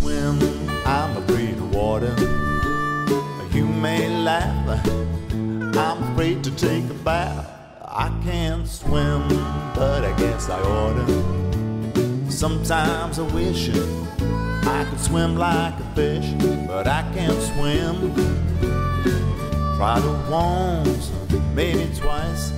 swim, I'm afraid of water. You may laugh, I'm afraid to take a bath. I can't swim, but I guess I ought to. Sometimes I wish I could swim like a fish, but I can't swim. Try to once, maybe twice.